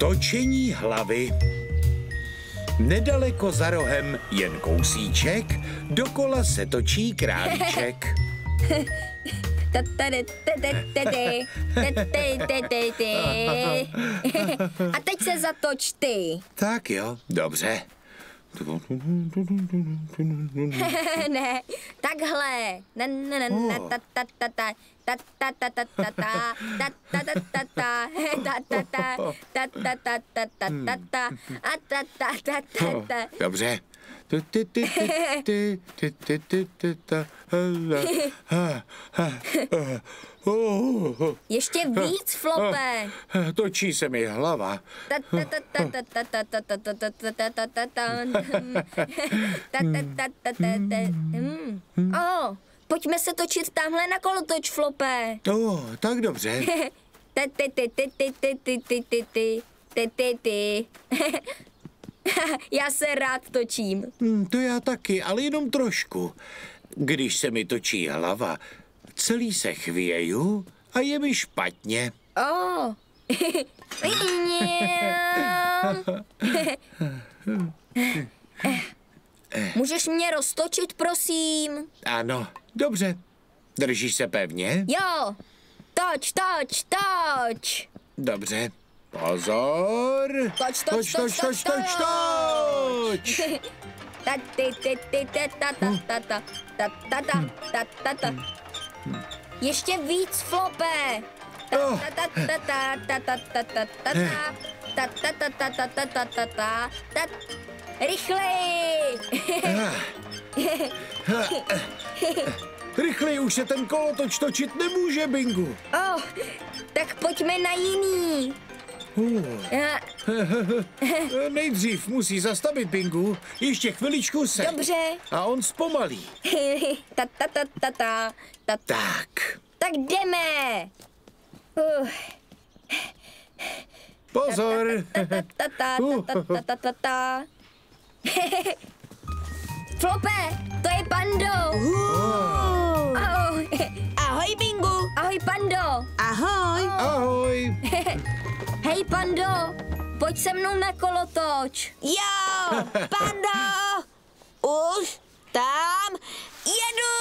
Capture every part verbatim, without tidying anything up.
Točení hlavy. Nedaleko za rohem jen kousíček, dokola se točí králíček. A teď se zatoč ty. Tak jo, dobře. Ne, takhle. Dobře. Ještě víc, Flope. Točí se mi hlava. O, pojďme se točit tamhle na kolotoč, Flope. O, tak dobře. Já se rád točím. Hmm, to já taky, ale jenom trošku. Když se mi točí hlava, celý se chvěju a je mi špatně. Oh. Můžeš mě roztočit, prosím? Ano, dobře. Držíš se pevně? Jo. Toč, toč, toč. Dobře. Pozor! Toč, toč, toč, toč, toč, toč! Ještě víc, Flope! Rychleji! Rychleji, už se ten kolotoč točit nemůže, Bingu! Oh, tak pojďme na jiný! Nejdřív musí zastavit Bingu, ještě chviličku se. Dobře. A on zpomalí. Ta, ta, ta, ta, ta, ta. Tak. Tak jdeme. Uh. Pozor. Flope, to je Pando. Uh. Ahoj. Ahoj, Bingu. Ahoj, Pando. Ahoj. Ahoj. Hej, Pando, pojď se mnou na kolotoč. Jo, Pando, už tam jedu.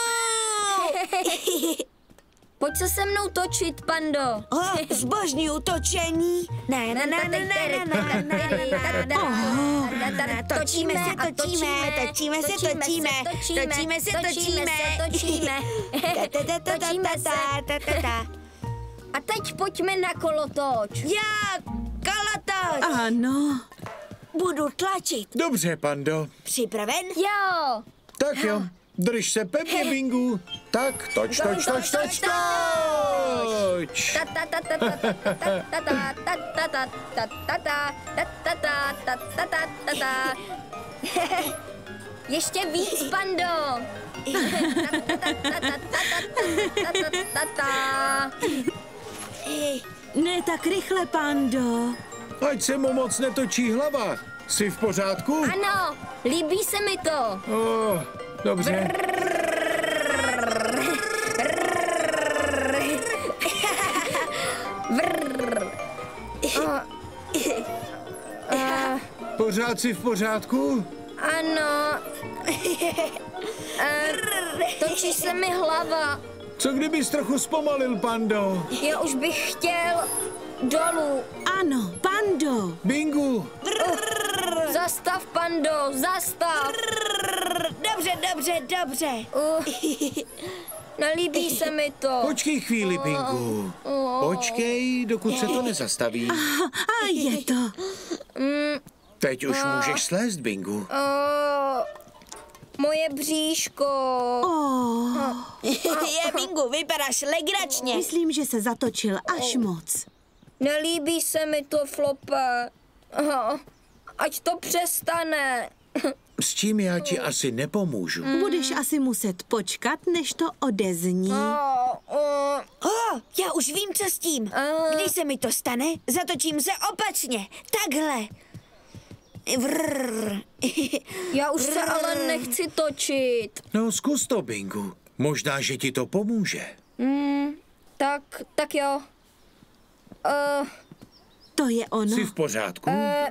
Pojď se se mnou točit, Pando. Oh, zbožňuju točení. Ne, ne, ne, ne, ne, ne, ne, ne. Točíme se, točíme, točíme se, točíme, točíme se, točíme, točíme, točíme se. A teď pojďme na kolotoč. Já, kolotoč. Ano. Budu tlačit. Dobře, Pando. Připraven? Jo. Tak jo, drž se pevně, Bingu. Tak, toč, toč, toč, toč, toč. Ještě víc, Pando. Ne tak rychle, Pando. Ať se mu moc netočí hlava. Jsi v pořádku? Ano, líbí se mi to. Oh, dobře. Pořád jsi v pořádku? Ano. Točí se mi hlava. Co kdybys trochu zpomalil, Pando? Já už bych chtěl dolů. Ano, Pando. Bingu. Uh, zastav, Pando, zastav. Dobře, dobře, dobře. Uh, nelíbí se mi to. Počkej chvíli, Bingu. Počkej, dokud se to nezastaví. A, a je to. Teď už a... můžeš slézt, Bingu. A... Moje bříško. Oh. A... Je, Bingu, vypadáš legračně. Myslím, že se zatočil až moc. Nelíbí se mi to, Flope. Aha. Ať to přestane. S tím já ti asi nepomůžu. Mm. Budeš asi muset počkat, než to odezní. Oh, oh. Oh, já už vím, co s tím. Oh. Když se mi to stane, zatočím se opačně. Takhle. Vrr. Já už Vrr. se ale nechci točit. No, zkus to, Bingu. Možná, že ti to pomůže. Mm, tak, tak jo. Uh. To To je ono. Jsi v pořádku? E...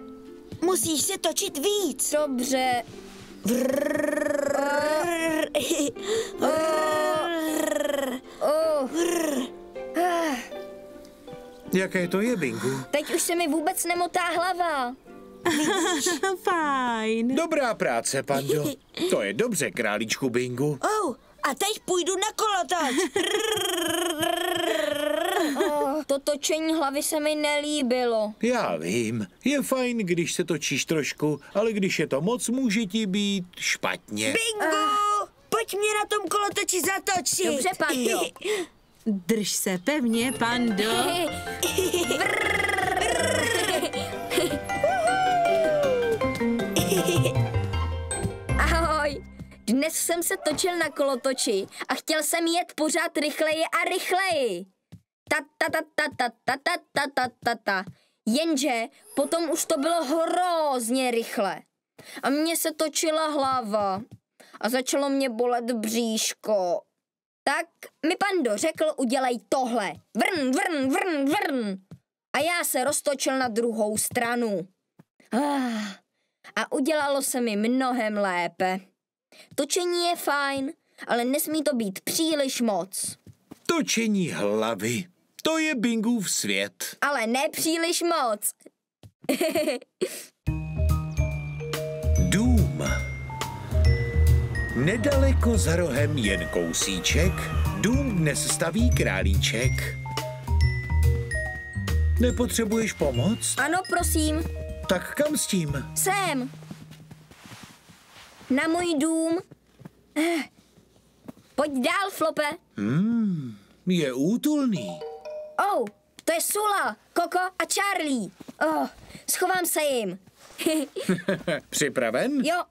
Musíš se točit víc. Dobře. Jaké to je, Bingu? Teď už se mi vůbec nemotá hlava. Fajn. Dobrá práce, Pando. To je dobře, králíčku Bingu. Oh, a teď půjdu na kolotoč. Oh, to točení hlavy se mi nelíbilo. Já vím. Je fajn, když se točíš trošku, ale když je to moc, může ti být špatně. Bingu, ah. pojď mě na tom kolotoči zatočit. Dobře, Pando. Drž se pevně, Pando. Ahoj, dnes jsem se točil na kolotoči a chtěl jsem jet pořád rychleji a rychleji. Ta ta ta ta ta ta ta ta ta ta ta. Jenže potom už to bylo hrozně rychle. A mně se točila hlava a začalo mě bolet bříško. Tak mi Pando řekl, udělej tohle. Vrn, vrn, vrn, vrn. A já se roztočil na druhou stranu. A udělalo se mi mnohem lépe. Točení je fajn, ale nesmí to být příliš moc. Točení hlavy. To je Bingův svět. Ale ne příliš moc. Dům. Nedaleko za rohem jen kousíček, dům dnes staví králíček. Nepotřebuješ pomoc? Ano, prosím. Tak kam s tím? Sem. Na můj dům. Pojď dál, Flope. Hmm, je útulný. Oh, to je Sula, Coco a Charlie. Oh, schovám se jim. Připraven? Jo.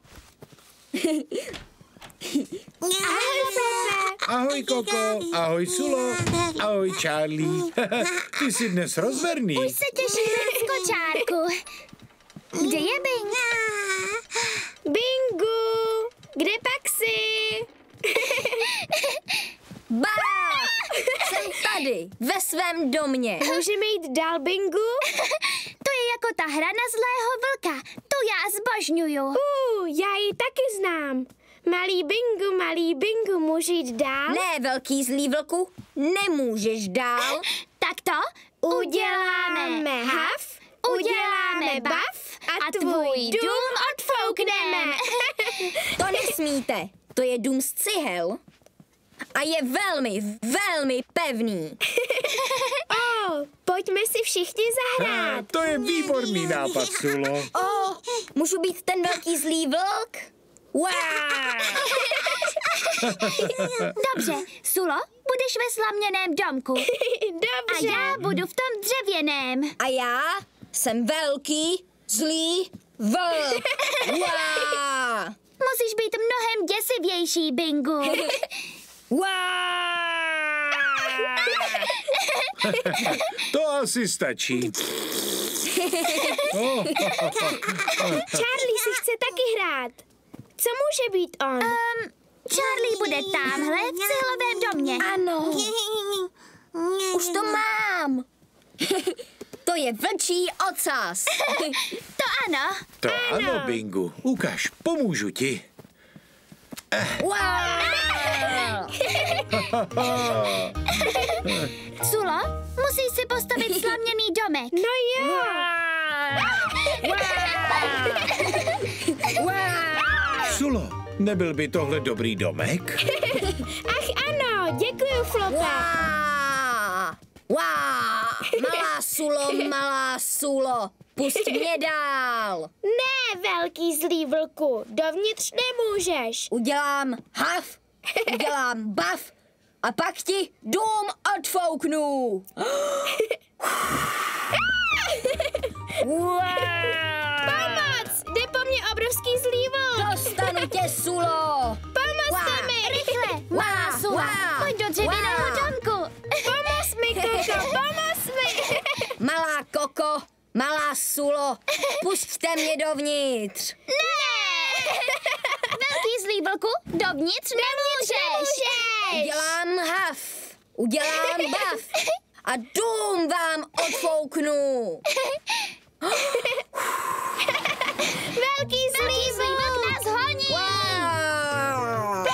Ahoj, Pepe. Ahoj, Coco. Ahoj, Sulo. Ahoj, Charlie. Ty jsi dnes rozverný. Už se těším na skočárku. Kde je Bing? Bingu, kde pak jsi? Bá! Jsem tady, ve svém domě. Můžeme jít dál, Bingu? To je jako ta hra na zlého vlka. Tu já zbožňuju. Uh, já ji taky znám. Malý Bingu, malý Bingu, můžu jít dál? Ne, velký zlý vlku, nemůžeš dál. Tak to uděláme, uděláme haf, uděláme bav a, a tvůj dům odfoukneme. To nesmíte, to je dům z cihel a je velmi, velmi pevný. Oh, pojďme si všichni zahrát. Ah, to je výborný nápad, Sulo. Oh, můžu být ten velký zlý vlk? Wow. Dobře, Sulo, budeš ve slaměném domku. Dobře. A já budu v tom dřevěném. A já jsem velký zlý vlk. Wow. Musíš být mnohem děsivější, Bingu. Wow. To asi stačí. Charlie si chce taky hrát. Co může být on? Um, Charlie bude tamhle v silovém domě. Ano. Už to mám. To je vlčí ocas. To ano. To ano, ano, Bingu. Ukaž, pomůžu ti. Wow. Sulo, musíš si postavit slaměný domek. No jo. Wow. Wow. Wow. Sulo, nebyl by tohle dobrý domek? Ach ano, děkuji, Flope. Wow, wow, malá Sulo, malá Sulo, pust mě dál. Ne, velký zlý vlku, dovnitř nemůžeš. Udělám haf, udělám bav a pak ti dům odfouknu. Wow. Pomoc, jde po mně obrovský zlý vlk. Dostanu tě, Sulo. Pomozte mi. Rychle, malá Sulo. Pojď do dřevěného domku. Pomoz mi, Coco, pomoz mi. Malá Coco, malá Sulo, pusťte mě dovnitř. Ne. Velký zlý vlku, dovnitř nemůžeš. Nemůžeš. Udělám haf, udělám bav. a dům vám odfouknu. Velký slívák nás honí. Wow.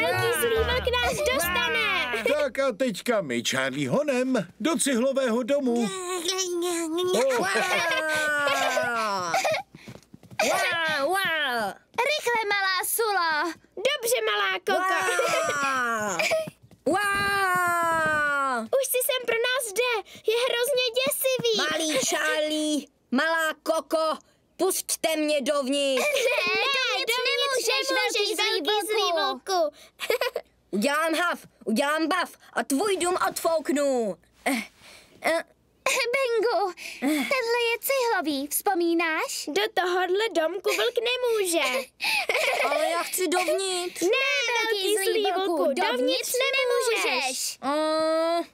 Velký slívák nás dostane. Tak a teďka my, Charlie, honem do cihlového domu. Oh. Wow, wow. Rychle, malá Sula. Dobře, malá Coco. Wow. Wow. Už si sem pro nás jde. Je hrozně děsivý. Malý Charlie, malá Coco, pusťte mě dovnitř. Ne, ne, dovnitř nemůžeš, velký zlý vlku. Udělám hav, udělám bav a tvůj dům odfouknu. Bingu, tenhle je cihlový, vzpomínáš? Do tohohle domku vlk nemůže. Ale já chci dovnitř. Ne, velký zlý vlku, dovnitř nemůžeš. Uh,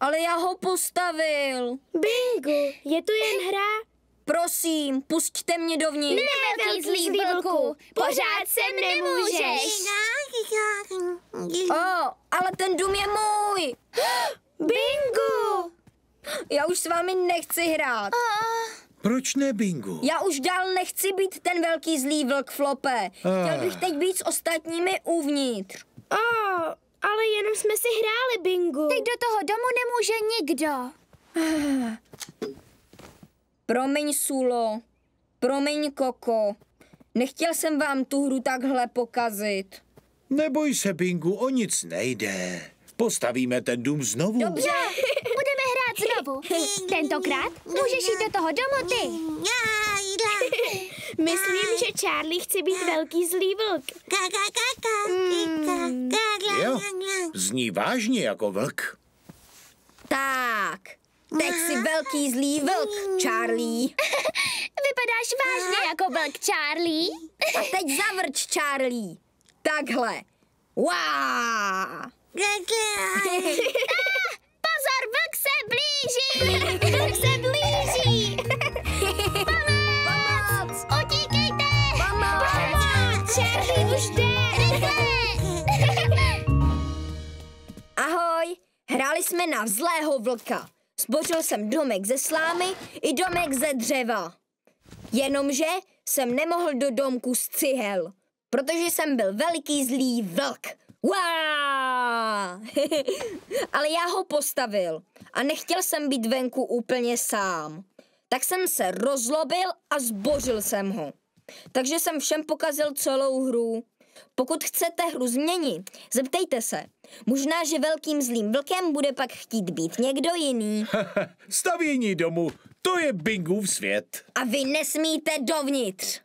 ale já ho postavil. Bingu, je to jen hra? Prosím, pusťte mě dovnitř. Ne, velký zlý vlku, pořád sem nemůžeš. Oh, ale ten dům je můj. Bingu! Já už s vámi nechci hrát. Uh. Proč ne, Bingu? Já už dál nechci být ten velký zlý vlk, Flope. Uh. Chtěl bych teď být s ostatními uvnitř. Oh, ale jenom jsme si hráli, Bingu. Teď do toho domu nemůže nikdo. Uh. Promiň, Sulo. Promiň, Coco. Nechtěl jsem vám tu hru takhle pokazit. Neboj se, Bingu, o nic nejde. Postavíme ten dům znovu. Dobře. Znovu. Tentokrát můžeš jít do toho domu ty. Myslím, že Charlie chce být velký zlý vlk. Hmm. Jo, zní vážně jako vlk. Tak, teď si velký zlý vlk, Charlie. Vypadáš vážně jako vlk, Charlie. A teď zavrč, Charlie. Takhle. Wow. Pozor, vlk se blíží! Vlk se blíží! Pomoc! Utíkejte! Pomoc! Charlie už jde! Ahoj, hráli jsme na zlého vlka. Zbořil jsem domek ze slámy i domek ze dřeva. Jenomže jsem nemohl do domku z cihel, protože jsem byl veliký zlý vlk. Wow! Ale já ho postavil a nechtěl jsem být venku úplně sám. Tak jsem se rozlobil a zbořil jsem ho. Takže jsem všem pokazil celou hru. Pokud chcete hru změnit, zeptejte se. Možná, že velkým zlým vlkem bude pak chtít být někdo jiný. Stavění domu, to je Bingův svět. A vy nesmíte dovnitř.